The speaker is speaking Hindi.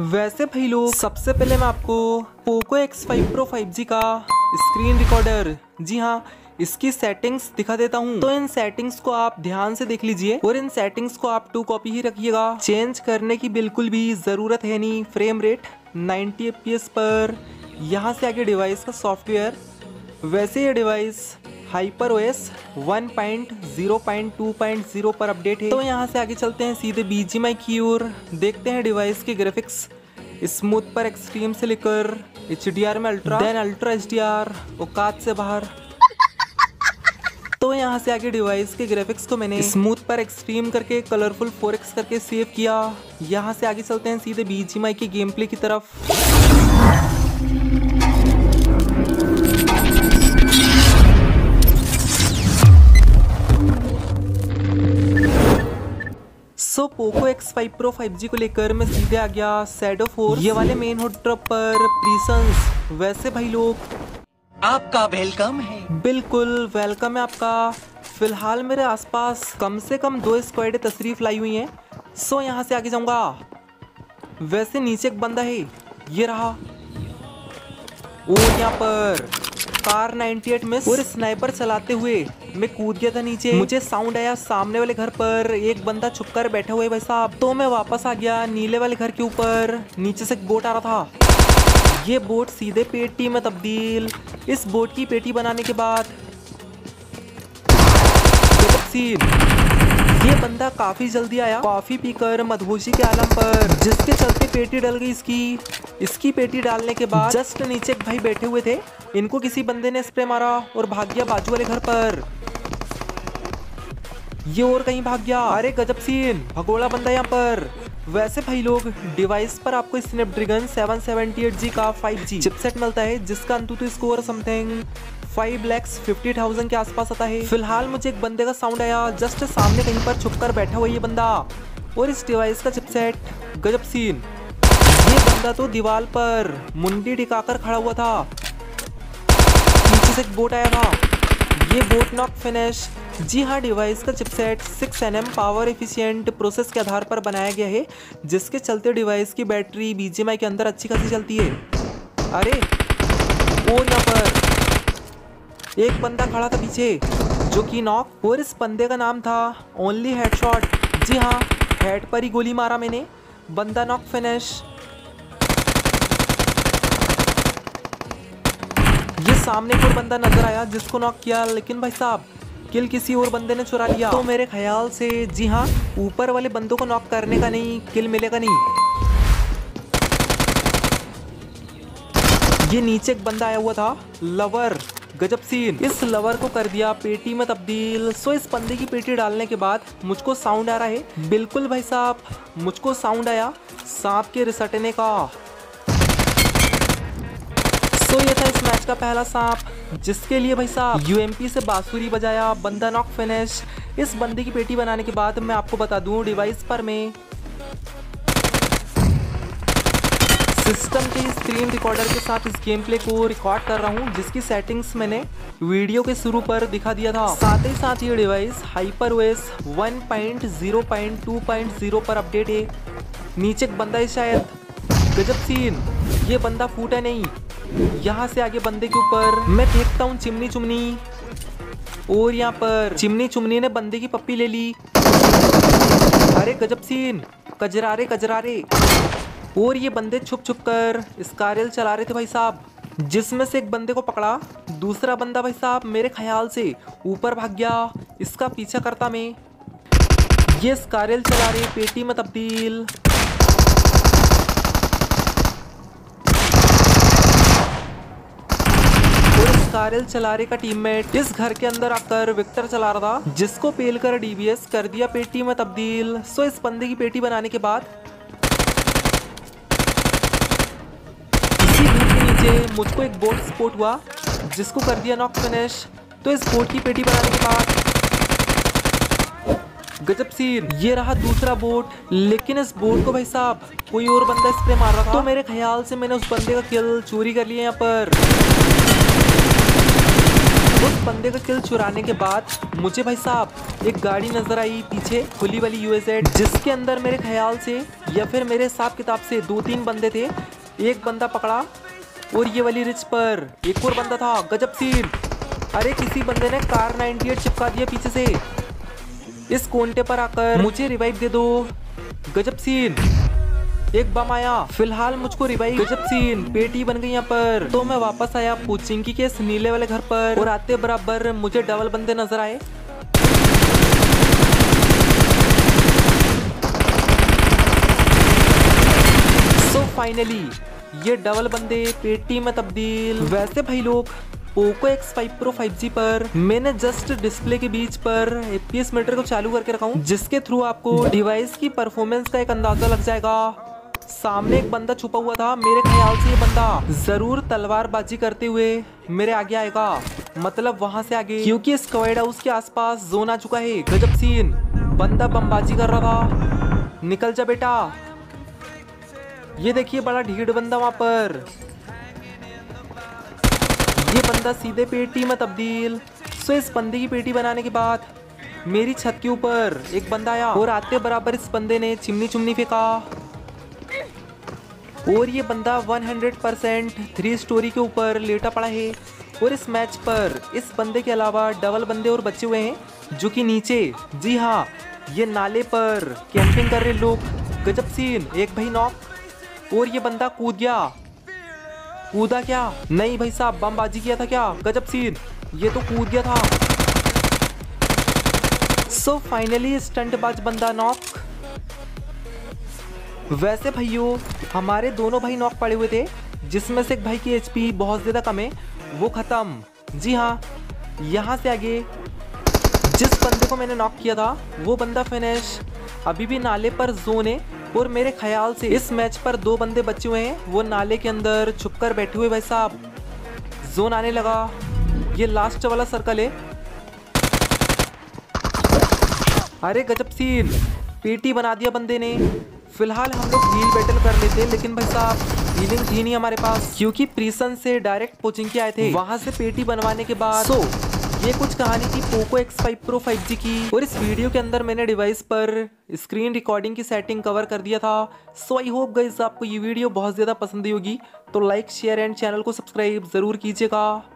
वैसे भाई लोग सबसे पहले मैं आपको Poco X5 Pro 5G का स्क्रीन रिकॉर्डर, जी हाँ, इसकी सेटिंग्स दिखा देता हूँ। तो इन सेटिंग्स को आप ध्यान से देख लीजिए और इन सेटिंग्स को आप 2 कॉपी ही रखिएगा, चेंज करने की बिल्कुल भी ज़रूरत है नहीं। फ्रेम रेट 90 APS पर, यहाँ से आगे डिवाइस का सॉफ्टवेयर। वैसे ये डिवाइस HyperOS 1.0.2.0 पर अपडेट है। तो यहाँ से आगे चलते हैं सीधे BGMI की ओर, देखते हैं डिवाइस के ग्राफिक्स। स्मूथ पर एक्सट्रीम से लेकर HDR में अल्ट्रा, देन अल्ट्रा HDR, औकात से बाहर। तो यहाँ से आगे डिवाइस के ग्राफिक्स को मैंने स्मूथ पर एक्सट्रीम करके कलरफुल 4X करके सेव किया। यहाँ से आगे चलते हैं सीधे BGMI के गेम प्ले की तरफ। तो Poco X5 Pro 5G को लेकर मैं सीधे आ गया शैडो 4 ये वाले मेन हॉट ट्रप पर, प्रीसेंस। वैसे भाई लोग आपका वेलकम है, बिल्कुल वेलकम है आपका। फिलहाल मेरे आसपास कम से कम 2 स्क्वाड तशरीफ लाई हुई हैं। सो यहाँ से आगे जाऊंगा। वैसे नीचे एक बंदा है, ये रहा, और यहाँ पर कार 98 मिस और स्नाइपर चलाते हुए मैं कूद गया था नीचे। मुझे साउंड आया सामने वाले घर पर एक बंदा छुप कर बैठा हुआ है भाई साहब। तो मैं वापस आ गया नीले वाले घर के ऊपर, नीचे से बोट आ रहा था। ये बोट सीधे पेटी में तब्दील। इस बोट की पेटी बनाने के बाद ये बंदा काफी जल्दी आया, कॉफी पीकर मधोशी के आलम पर, जिसके चलते पेटी डल गई इसकी। इसकी पेटी डालने के बाद जस्ट नीचे एक भाई बैठे हुए थे, इनको किसी बंदे ने स्प्रे मारा और भाग गया बाजू वाले घर पर। ये और कहीं भाग गया। अरे गजब सीन, भगोड़ा बंदा यहाँ पर। वैसे भाई लोग डिवाइस पर आपको स्नैपड्रैगन 778G का 5G चिपसेट मिलता है, जिसका अंतुतु स्कोर समथिंग 5,50,000 के आसपास आता है। फिलहाल मुझे एक बंदे का साउंड आया, जस्ट सामने कहीं पर छुप कर बैठा हुआ ये बंदा और इस डिवाइस का चिपसेट। गजब सीन, ये बंदा तो दीवार पर मुंडी टिकाकर खड़ा हुआ था, नीचे से एक बोट आया था। ये बोट नॉक फिनिश, जी हाँ, डिवाइस का chipset 6nm power efficient process के आधार पर बनाया गया है, जिसके चलते डिवाइस की बैटरी BGMI के अंदर अच्छी खासी चलती है। अरे और यहाँ पर एक बंदा खड़ा था पीछे, जो कि नॉक, और इस बंदे का नाम था ओनली हेडशॉट। जी हाँ, हेड पर ही गोली मारा मैंने, बंदा नॉक फिनिश। ये सामने कोई बंदा नजर आया जिसको नॉक किया, लेकिन भाई साहब किल किसी और बंदे ने चुरा लिया। तो मेरे ख्याल से, जी हाँ, ऊपर वाले बंदों को नॉक करने का नहीं, किल मिलेगा नहीं। ये नीचे एक बंदा आया हुआ था, लवर। गजब सीन, इस लवर को कर दिया पेटी में तब्दील। सो इस बंदे की पेटी डालने के बाद मुझको साउंड आ रहा है, बिल्कुल भाई साहब मुझको साउंड आया सांप के रिसटने का। सो ये था इस मैच का पहला सांप, जिसके लिए भाई साहब UMP से बांसुरी बजाया, बंदा नॉक फिनिश। इस बंदे की पेटी बनाने के बाद मैं आपको बता दूं, डिवाइस पर मैं सिस्टम के स्क्रीन रिकॉर्डर के साथ इस गेम प्ले को रिकॉर्ड कर रहा हूँ, जिसकी सेटिंग्स मैंने वीडियो के शुरू पर दिखा दिया था। साथ ही साथ ये डिवाइस HyperOS 1.0.2.0 पर अपडेट है। नीचे एक बंदा है शायद, गजब सीन, ये बंदा फूटा नहीं। यहाँ से आगे बंदे के ऊपर मैं देखता हूँ चिमनी चुमनी, और यहाँ पर चिमनी चुमनी ने बंदे की पप्पी ले ली। अरे गजब सीन, कजरारे कजरारे, और ये बंदे छुप छुप कर स्कारल चला रहे थे भाई साहब, जिसमें से एक बंदे को पकड़ा। दूसरा बंदा भाई साहब मेरे ख्याल से ऊपर भाग गया, इसका पीछा करता मैं। ये स्कारल चला रहे, पेटी में तब्दील। और स्कारल चला रहे का टीममेट इस घर के अंदर आकर विक्टर चला रहा था, जिसको पेल कर DBS कर दिया पेटी में तब्दील। सो इस बंदे की पेटी बनाने के बाद मुझको एक बोट स्पोर्ट हुआ, जिसको कर दिया नॉक फिनिश। तो इस बोट की पेटी बनाने के बाद गजब सीन, ये रहा दूसरा बोट, लेकिन इस बोट को भाई साहब कोई और बंदा स्प्रे मार रहा था। तो मेरे ख्याल से मैंने उस बंदे का किल चोरी कर लिया। यहाँ पर उस बंदे का किल चुराने के बाद मुझे भाई साहब एक गाड़ी नजर आई पीछे खुली वाली यूएसएड, जिसके अंदर मेरे ख्याल से या फिर मेरे हिसाब किताब से 2-3 बंदे थे। एक बंदा पकड़ा और ये वाली रिच पर एक और बंदा था। गजब सीन। अरे किसी बंदे ने कार 98 चिपका दिया पीछे से। इस कोंटे पर आकर मुझे रिवाइव दे दो। गजब सीन। एक बम आया, फिलहाल मुझको रिवाइव। गजब सीन। पेटी बन गई यहाँ पर। तो मैं वापस आया पूचिंकी के इस नीले वाले घर पर और आते बराबर मुझे डबल बंदे नजर आए। सो फाइनली ये डबल बंदे पेटी में तब्दील। वैसे भाई लोग पोको X5 Pro 5G पर मैंने जस्ट डिस्प्ले के बीच पर APS मीटर को चालू करके रखा हूँ, जिसके थ्रू आपको डिवाइस की परफॉर्मेंस का एक अंदाजा लग जाएगा। सामने एक बंदा छुपा हुआ था। मेरे ख्याल से ये बंदा जरूर तलवारबाजी करते हुए मेरे आगे आएगा, मतलब वहां से आगे, क्योंकि स्क्वाड हाउस के आसपास जोन आ चुका है। गजब सीन। बंदा बमबाजी कर रहा था। निकल जा बेटा। ये देखिए बड़ा ढीठ बंदा वहां पर। ये बंदा सीधे पेटी में तब्दील। सो इस बंदे की पेटी बनाने के बाद मेरी छत के ऊपर एक बंदा आया और आते बराबर इस बंदे ने चिमनी फेंका और ये बंदा 100% 3 स्टोरी के ऊपर लेटा पड़ा है। और इस मैच पर इस बंदे के अलावा डबल बंदे और बचे हुए हैं, जो कि नीचे, जी हाँ, ये नाले पर कैंपिंग कर रहे लोग। गजब सीन। एक भाई नॉक और ये बंदा कूद गया। कूदा क्या? नहीं भाई साहब, बमबाजी किया था क्या? गजब सीन। ये तो कूद गया था। सो फाइनली स्टंटबाज बंदा नॉक। वैसे भाइयों हमारे दोनों भाई नॉक पड़े हुए थे, जिसमें से एक भाई की एचपी बहुत ज़्यादा कम है, वो ख़त्म। जी हाँ, यहाँ से आगे जिस बंदे को मैंने नॉक किया था वो बंदा फिनिश। अभी भी नाले पर जोन है और मेरे ख्याल से इस मैच पर 2 बंदे बचे हुए हैं, वो नाले के अंदर छुपकर बैठे हुए। भाई साहब जोन आने लगा। ये लास्ट वाला सर्कल है। अरे गजब सीन। पेटी बना दिया बंदे ने। फिलहाल हम लोग हील बैटल कर लेते हैं, लेकिन भाई साहब हीलिंग थी नहीं हमारे पास, क्योंकि प्रीसन से डायरेक्ट कोचिंग के आए थे, वहां से पेटी बनवाने के बाद। सो ये कुछ कहानी थी पोको X5 Pro 5G की, और इस वीडियो के अंदर मैंने डिवाइस पर स्क्रीन रिकॉर्डिंग की सेटिंग कवर कर दिया था। सो आई होप गाइस आपको ये वीडियो बहुत ज़्यादा पसंद आई होगी, तो लाइक शेयर एंड चैनल को सब्सक्राइब ज़रूर कीजिएगा।